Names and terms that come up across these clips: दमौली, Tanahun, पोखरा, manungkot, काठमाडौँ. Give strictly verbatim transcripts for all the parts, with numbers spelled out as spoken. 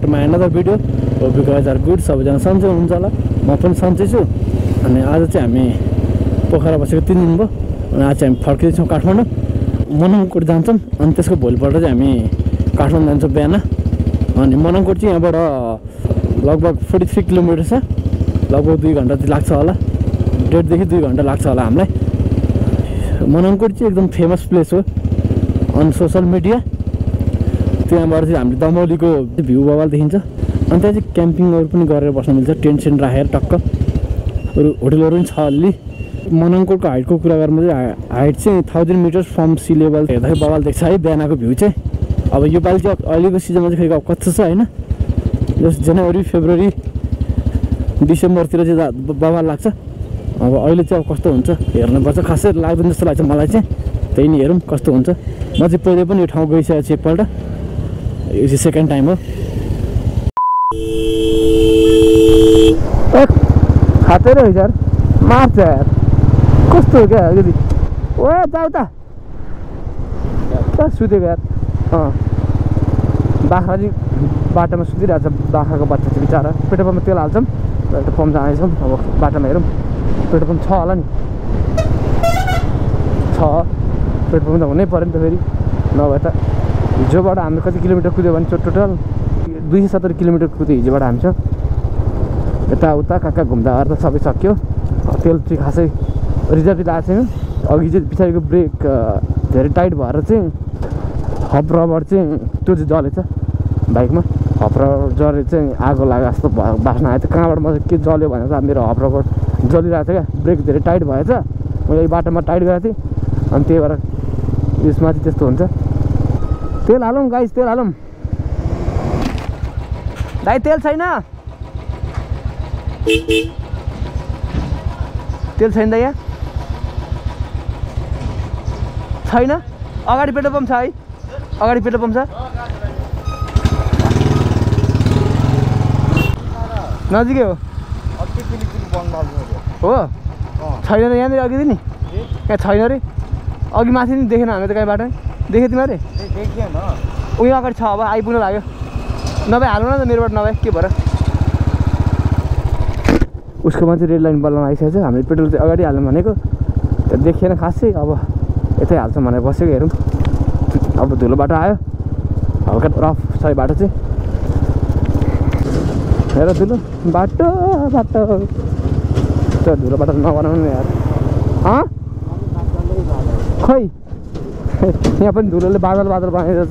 back to my another video. Hope you guys are good. सबैजना सन्चै हुनुहुन्छ होला. म पनि सन्चै छु. अनि आज चाहिँ हामी पोखरा बसेको तीन दिन भयो. अनि आज हामी फर्किन्छौँ काठमाडौँ. मनङकोट जान्छौँ. अनि त्यसको भोलिपल्ट चाहिँ हामी काठमाडौँ जान्छौँ बिहान. अनि मनङकोट चाहिँ यहाँबाट लगभग forty-three किलोमिटर छ. लगभग दुई घण्टा लाग्छ होला. डेढ देखि दुई घण्टा लाग्छ होला हामीलाई. मनङकोट चाहिँ एकदम फेमस प्लेस हो अन सोशल मिडिया. त्यहाँबाट चाहिँ हामीले दमौलीको भ्यू बवाल देखिन्छ. अनि त्यहाँ चाहिँ क्याम्पिङहरू पनि गरेर बस्न मिल्छ. टेन्ट सेन्ट राखेर टक्क अरू होटलहरू पनि छ अलि. मनङकोटको हाइटको कुरा गर्नु चाहिँ हाइट चाहिँ thousand meters from sea level हेर्दाखेरि बवाल देख्छ है बिहानको भ्यू चाहिँ. अब योपालि चाहिँ अहिलेको सिजनमा चाहिँ खै कच्चो छ होइन. जस जनवरी फेब्रुअरी डिसेम्बरतिर चाहिँ बवाल लाग्छ. अब अहिले चाहिँ अब कस्तो हुन्छ हेर्नुपर्छ. खासै लाग्दैन जस्तो लाग्छ मलाई चाहिँ. त्यही नै हेरौँ कस्तो हुन्छ. म चाहिँ पहिले पनि यो ठाउँ गइसकेको छु एकपल्ट. यो चाहिँ सेकेन्ड टाइम हो. खाते रहेछ यार. मार्छ यार. कस्तो हो क्या अलिकति. ओ जाऊ त सुतेको यार. अँ बाख्रा चाहिँ बाटोमा सुतिरहेको छ. बाख्राको बच्चा चाहिँ बिचरा. पेट्रोल पम्पमा तेल हाल्छौँ. पेट्रोल पम्प जाँदैछौँ. अब बाटोमा हेरौँ. पेट्रोल पम्प छ होला नि. छ पेट्रोल पम्प त हुनै पऱ्यो नि त फेरि. नभए त हिजोबाट हामी कति किलोमिटर कुद्यो भने टोटल दुई सय सत्तरी किलोमिटर कुद्यो हिजोबाट हामी. छ यताउता काका घुम्दा अर्थ सबै सक्यो. तेल चाहिँ खासै रिजर्भ आएको छैन. अघि चाहिँ पछाडिको ब्रेक धेरै टाइट भएर चाहिँ हप रबर चाहिँ त्यो चाहिँ जलेछ बाइकमा. हप रबर जले चाहिँ आगो लाग्यो जस्तो बास्न आयो. त्यो कहाँबाट म के जल्यो भनेर मेरो हप रबर जलिरहेको थियो क्या. ब्रेक धेरै टाइट भएछ. मैले बाटोमा टाइट गरेको थिएँ. अनि त्यही भएर यसमा चाहिँ त्यस्तो हुन्छ. तेल हालौँ गाइस. तेल हालौँ दाइ. तेल छैन. तेल छैन दाइ. यहाँ छैन. अगाडि पेट्रोल पम्प छ है. अगाडि पेट्रोल पम्प छ. नजिकै हो हो. छैन यहाँनिर अघि नि. यहाँ छैन अरे. अघि माथि नि देखेन हामी त. कहीँबाट देखेँ तिमीले. उयो अगाडि छ. अब आइपुग्न लाग्यो. नभए हाल्नु न त मेरोबाट. नभए के भएर उसको मान्छे रेड लाइन बल्लमा आइसकेको छ. हामीले पेट्रोल चाहिँ अगाडि हाल्नु भनेको. त्यहाँ देखिएन खासै. अब यतै हाल्छौँ भनेर बसेको. हेरौँ अब धुलो बाटो आयो. हल्का रफ छ बाटो चाहिँ. हेर धुलो बाटो. बाटो त्यो धुलो बाटो नबनाउनु यार. अँ खै यहाँ पनि धुलोले बादल बादल बनाइरहेछ.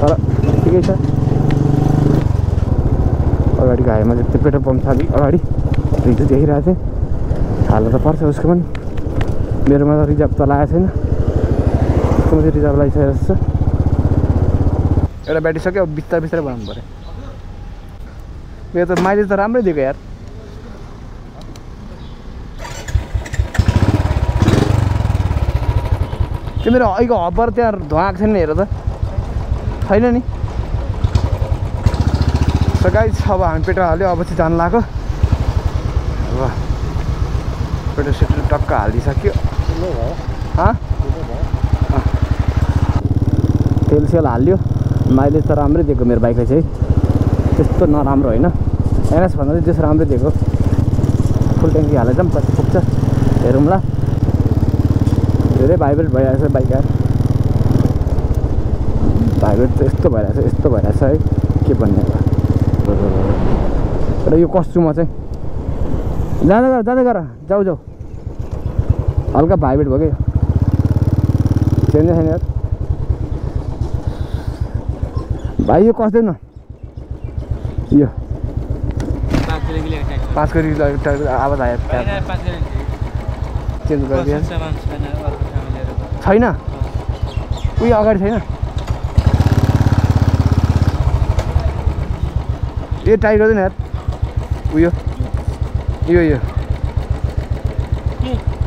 तर ठिकै छ. अगाडिको हाइमा त्यो पेट्रोल पम्प छ अलिक अगाडि. हिजो देखिरहेको थिएँ. हाल्नु त पर्छ उसको पनि. मेरोमा त रिजर्भ त लागेको छैन. उसको चाहिँ रिजर्भ लागिसकेको छ. एउटा ब्याट्री सक्यो. अब बिस्तारै बिस्तारै बनाउनु पऱ्यो. मेरो त माइलेज त राम्रै दिएको यार. त्यो मेरो अहिलेको हब्बर त्यहाँ धुवा आएको छैन नि. हेर त छैन नि. सकाइ छ. अब हामी पेट्रोल हाल्यो. अब चाहिँ जानु लाग्यो. अब पेट्रोल सेट्रोल टक्क हालिदिइसक्यो. तेल सेल हाल्यो. माइलेज त राम्रै दिएको मेरो बाइकलाई चाहिँ. त्यस्तो नराम्रो होइन. एनएस भन्दा चाहिँ त्यस्तो राम्रै दिएको. फुल ट्याङ्की हालेर जाऊँ. कति पुग्छ हेरौँ ल. धेरै भाइब्रेट भइरहेछ बाइक. भाइब्रेट त यस्तो भइरहेछ. यस्तो भइरहेछ है. के भन्ने र यो कस्चुमा चाहिँ जाँदै गर. जाँदै गर. जाऊ जाऊ. हल्का भाइब्रेट भयो क्या. छैन छैन यार भाइ. यो कस्दैन. यो पाँच किलो आवाज आयो. चेन्ज गरिदियो. छैन उयो अगाडि छैन. ए ट्राई गर्दैन यार. उयो यो यो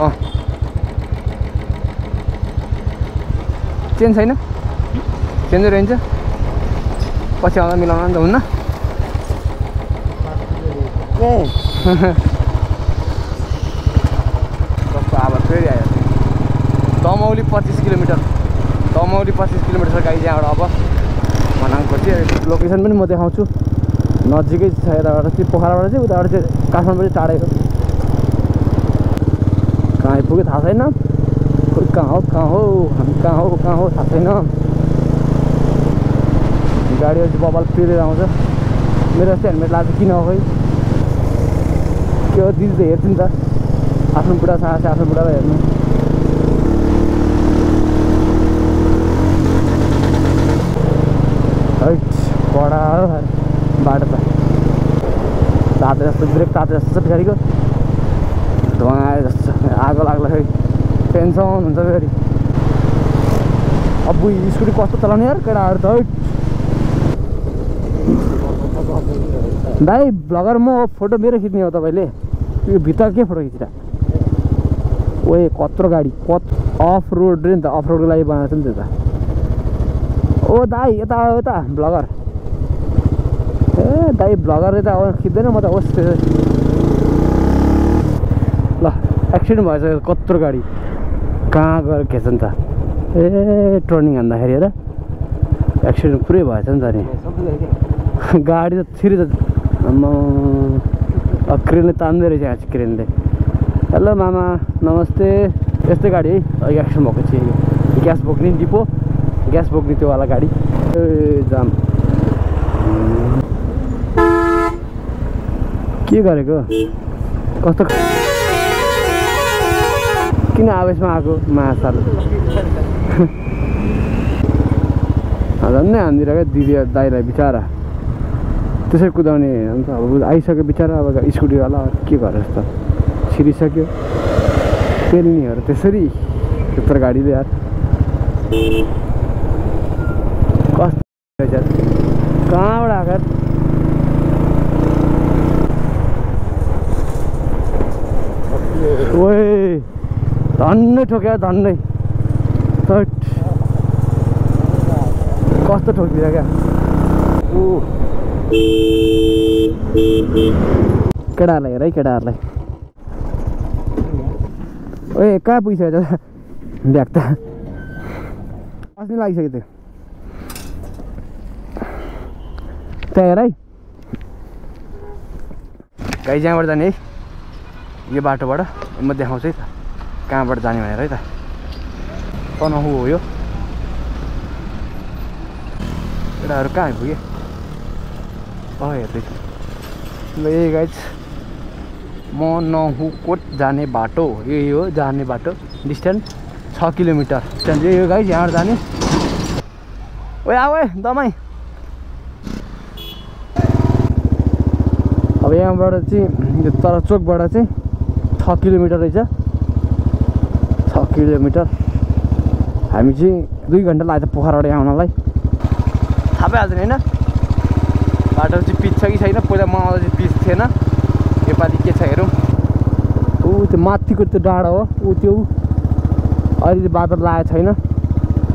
अँ चेन छैन. चेन्ज रहन्छ. पछि आउँदा मिलाउनु त हुन्न. ए कस्तो आवाज फेरि आयो. दमौली पच्चिस किलोमिटर. दमौली पच्चिस किलोमिटर छ गाई. यहाँबाट अब Manungkot location पनि म देखाउँछु नजिकै छ यताबाट चाहिँ पोखराबाट चाहिँ उताबाट चाहिँ काठमाडौँबाट टाढेको कहाँ आइपुग्यो थाहा छैन कहाँ हो कहाँ हो हामी कहाँ हो कहाँ हो थाहा छैन गाडीहरु चाहिँ बबल पिरेर आउँछ मेरो चाहिँ हेलमेट लाज किन हो खै के हो दिदी हेर्दिन त आफ्नो बुढा सास आफ्नो बुढालाई हेर्नु बड़ा बाटो ताते जस्तों ब्रेक ताते जस्तों पड़ी को धुआं जस्तों आगो लाग्ला खै टेन्सन हुन्छ फेरि अब स्कुटी कस्तो चलाउने यार केटाहरु त दाइ ब्लगर म फोटो मेरो खिच्ने हो तपाईले यो भित्र के फोटो खिचिरा ओए कत्रो गाडी कत अफ रोड रे नि त अफ रोडको लागि बनाएको नि त ओ दाइ यता हो त ब्लगर ए दाइ ब्लगर यता हो खिच्दैन म त होस् ल एक्सिडेन्ट भएछ कत्रो गाडी कहाँ गएर खेच्छ नि त ए टर्निङ हान्दाखेरि हेर एक्सिडेन्ट पुरै भएछ नि त नि गाडी त छिरी त आम्मा क्रेनले तान्दै रहेछ यहाँ क्रेनले हेलो मामा नमस्ते यस्तै गाडी है अघि एक्सिडेन्ट भएको थियो ग्यास बोक्ने डिपो ग्यास बोक्ने त्यो वाला गाडी जाम के गरेको कस्तो किन आवेशमा आएको महासाल झन्नै हानिदिएर क्या दिदी दाइलाई बिचारा त्यसै कुदाउने अन्त अब आइसक्यो बिचारा अब स्कुटीवाला के गरेर त छिरिसक्यो पेल्नेहरू त्यसरी यत्रो गाडीले यार कस्तो कहाँबाट आएको ओए धन्नै ठोक्यो धन्नै थट कस्तो ठोकिदियो क्या ऊ केटाहरूलाई हेर है केटाहरूलाई ओए कहाँ पुगिसक्यो त ब्याग त अस्ति लागिसक्यो त्यो त्यहाँ हेर है गाई जहाँबाट जाने है यो बाटोबाट म देखाउँछु है त कहाँबाट जाने भनेर है त तनहु हो यो केटाहरू कहाँ आइपुग्यो अ हेर्दैछु ल ए गाइज मनहुकोट जाने बाटो यही हो जाने बाटो डिस्टेन्स छ किलोमिटर डिस्टेन्स यही हो गाइज यहाँबाट जाने ओए आऊ दमाई अब यहाँबाट चाहिँ तर चोकबाट चाहिँ छ किलोमिटर रहेछ छ किलोमिटर हामी चाहिँ दुई घन्टा लाग्छ पोखराबाट यहाँ आउनलाई थाहा पाइहाल्छ नि होइन बाटो चाहिँ पिच छ कि छैन पहिला म आउँदा चाहिँ पिच थिएन योपालि के छ हेरौँ ऊ त्यो माथिको त्यो डाँडा हो ऊ त्यो अहिले बाटो लागेको छैन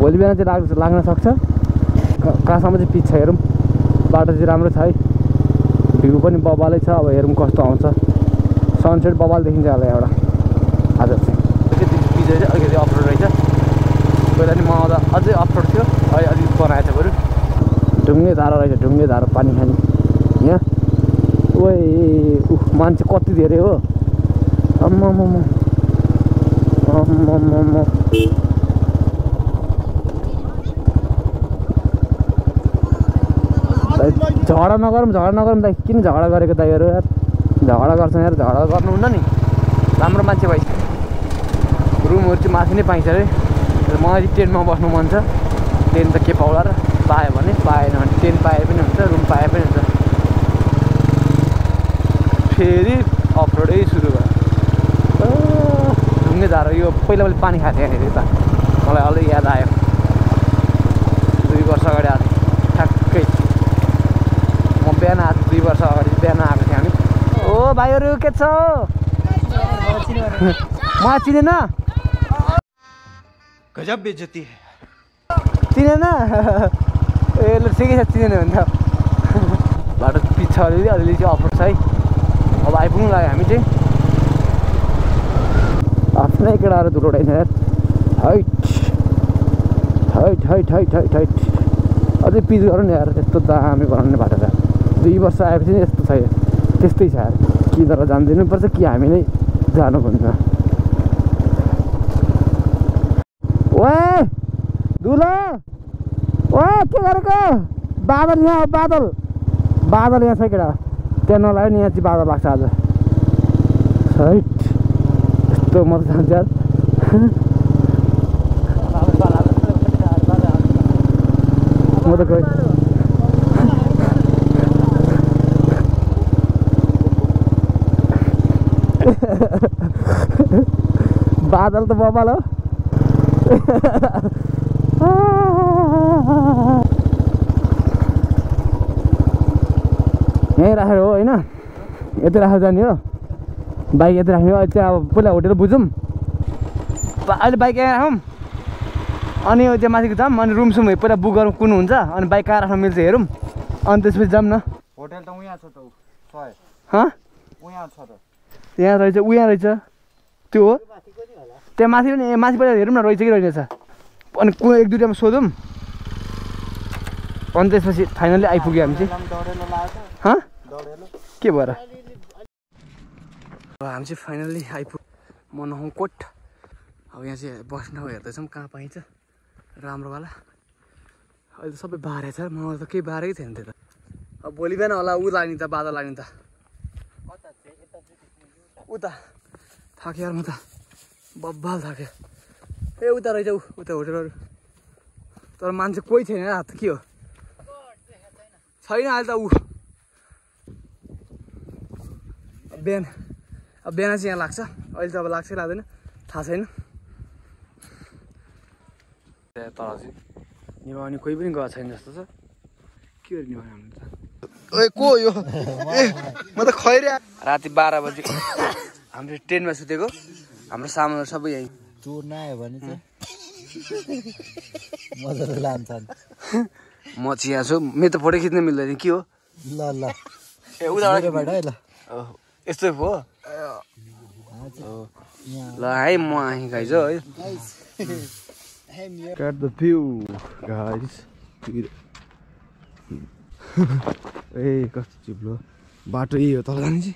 भोलि बिहान चाहिँ लाग्छ लाग्न सक्छ कहाँसम्म चाहिँ पिच छ हेरौँ बाटो चाहिँ राम्रो छ है भ्यू पनि बबालै छ अब हेरौँ कस्तो आउँछ सनसेट बबाल देखिन्छ होला एउटा आज चाहिँ अलिकति पिच रहेछ अलिकति अफरोड रहेछ पहिला नि म आउँदा अझै अफरोड थियो अहिले अलिकति बनाएको छ बरु ढुङ्गे धारा रहेछ ढुङ्गे धारा पानी खाने यहाँ ओए ऊ मान्छे कति धेरै हो आम्मामामा आम्मामामा झगडा नगरौँ झगडा नगरौँ दाइ किन झगडा गरेको दाइहरू यार झगडा गर्छन् यार झगडा गर्नुहुन्न नि राम्रो मान्छे भएछ रुमहरू चाहिँ माथि नै पाइन्छ अरे मलाई ट्रेनमा बस्नु मन छ ट्रेन त के पाउला र पायो भने पाएन भने ट्रेन पाए पनि हुन्छ रुम पाए पनि हुन्छ फेरि अफरोडै सुरु भयो ढुङ्गे धारा यो पहिला मैले पानी खाएको थिएँ यहाँनिर त मलाई अलि याद आयो दुई वर्ष अगाडि आएको थिएँ ठ्याक्कै म बिहान आएको दुई वर्ष अगाडि बिहान आएको थिएँ हामी ओ भाइहरू के छ म चिनेन गजब बेइज्जती चिनेन ए ल ठिकै छ चिनेन भने त बाटो पिच्छा अलिअलि अलिअलि चाहिँ अफरोड छ है अब आइपुग्नु लाग्यो हामी चाहिँ आफ्नै केटाहरू धुलो उठाइन्छ हैट हैट हैट हैट हैट हैट अझै पिच गरौँ नि यार यस्तो दामी बनाउने बाटो छ दुई वर्ष आएपछि नि यस्तो छैन त्यस्तै छ यार कि तर जान्दिनु पर्छ कि हामी नै जानु भन्छ ओए दुलो ओए के गरेको बादल यहाँ बादल बादल यहाँ छ केटा त्यहाँ नलायो नि यहाँ चाहिँ बादल लाग्छ आज हैट यस्तो म जान्छ यार म त गए बादल त बबाल हो यही राखेर हो हैन यति राखेर जाने हो बाइक यति राख्ने हो अहिले अब पहिला होटेल बुझौँ अहिले बाइक यहाँ राखौँ अनि यो चाहिँ माथिको जाम अनि रुम सुम पहिला बुक गरौँ कुन हुन्छ अनि बाइक कहाँ राख्न मिल्छ हेरौँ अनि त्यसपछि जाम न होटेल त उहाँ छ त सय हँ उहाँ छ त यहाँ रहेछ उहाँ रहेछ त्यो हो त्यहाँ माथि पनि माथि पहिला हेरौँ न रहेछ कि रहेछ अनि कुन एक दुईवटामा सोधौँ अनि त्यसपछि फाइनली आइपुग्यो हामी चाहिँ के भएर हामी चाहिँ फाइनली आइपुग मनungkot अब यहाँ चाहिँ बस्न हेर्दैछौँ कहाँ पाइन्छ राम्रो वाला अहिले सबै बाह्रै छ मलाई त केही बाह्रै थिएन त्यो त अब भोलि बिहान होला उ लाग्ने त बादल लाग्ने त उता थाक्यो यार म त बब्बाल थाक्यो ए उता रहेछ ऊ उता होटेलहरू तर मान्छे कोही छैन यार हात के हो छैन अहिले त ऊ बिहान अब बिहान चाहिँ यहाँ लाग्छ अहिले त अब लाग्छ लाग्दैन थाहा छैन तर चाहिँ निभाउने कोही पनि गएको छैन जस्तो छ के हो निभाउने हुनु त ओइ को यो ए म त खैरे राति बाह्र बजे हाम्रो ट्रेनमा सुतेको हाम्रो सामानहरु सबै यही चोर नआयो भने चाहिँ मजाले लान्छन् म चिया छु म त फोटो खिच्न मिल्दैन के हो ल ल ए उदाबाट है ल यस्तै हो ल है म आही गाइज है Look at the view, guys. Hey, what's the blow? Bato is here. Let's see.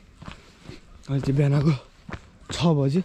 I'll see Benna go. How much? Six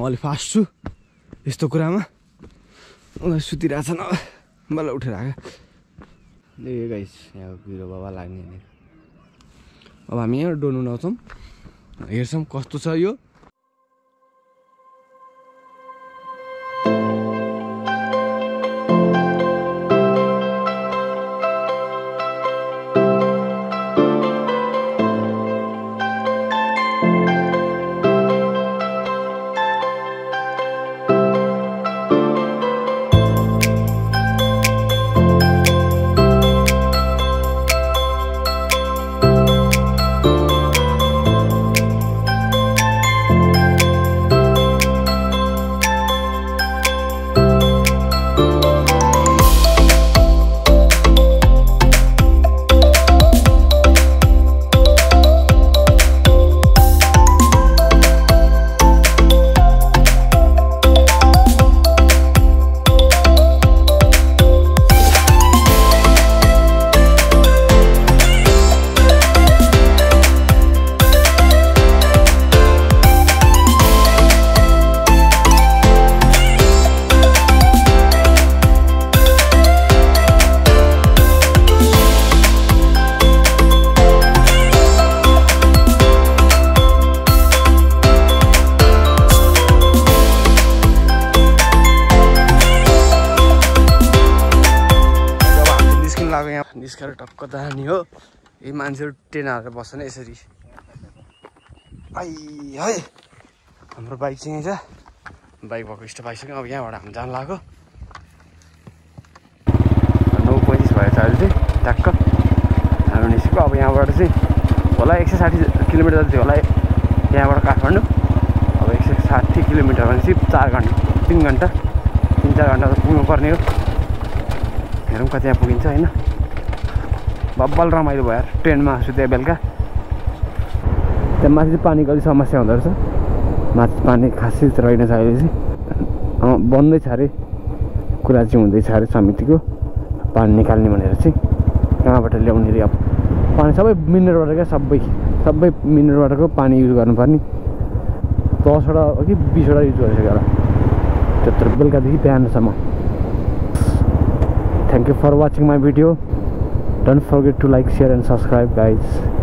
म अलिक फास्ट छु यस्तो कुरामा उनीहरू सुतिरहेको छन् बल्ल उठेर आएको ए गाइस यहाँको बिरुवा बाबा लाग्ने अब हामी यहाँ डोल्नु आउँछौँ हेर्छौँ कस्तो छ यो निस्केर टक्क दानी हो यी मान्छेहरू ट्रेन हालेर बस्छन् यसरी आइ है हाम्रो बाइक चाहिँ यहीँ छ बाइक भएको स्टप आइसक्यो अब यहाँबाट हामी जान लाग्यो नौ पैँतिस भयो रहेछ अहिले चाहिँ टक्क हामी निस्क्यो। अब यहाँबाट चाहिँ होला एक सौ साठी किलोमिटर जति होला यहाँबाट काठमाडौँ। अब एक सौ साठी किलोमिटर भनेपछि चार घन्टा तीन घन्टा तीन चार घन्टा त पुग्नुपर्ने हो। हेरौँ कति यहाँ पुगिन्छ होइन। बब्बल रमाइलो भयो ट्रेनमा सुत्या बेलुका। त्यहाँ माथि पानीको अलिक समस्या हुँदो रहेछ, माथि पानी खासै रहेन अहिले चाहिँ। बन्दैछ अरे कुरा चाहिँ हुँदैछ अरे समितिको, पानी निकाल्ने भनेर चाहिँ कहाँबाट ल्याउने अरे। अब पानी सबै मिनरलबाट क्या सबै सबै मिनरलबाटको पानी युज गर्नुपर्ने। दसवटा कि बिसवटा युज गरिसक्यो होला त्यत्रो बेलुकादेखि बिहानसम्म। Thank you for watching my video. Don't forget to like share and subscribe guys.